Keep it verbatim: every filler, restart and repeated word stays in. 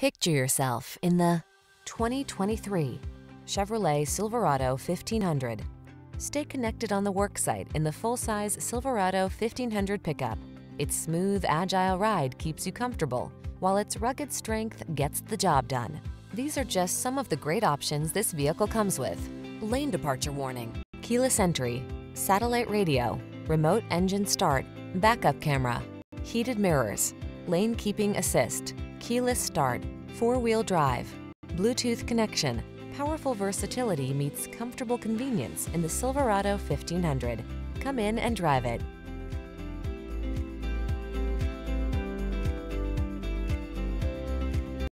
Picture yourself in the twenty twenty-three Chevrolet Silverado fifteen hundred. Stay connected on the worksite in the full-size Silverado fifteen hundred pickup. Its smooth, agile ride keeps you comfortable, while its rugged strength gets the job done. These are just some of the great options this vehicle comes with: lane departure warning, keyless entry, satellite radio, remote engine start, backup camera, heated mirrors, lane keeping assist, keyless start, four-wheel drive, Bluetooth connection. Powerful versatility meets comfortable convenience in the Silverado fifteen hundred. Come in and drive it.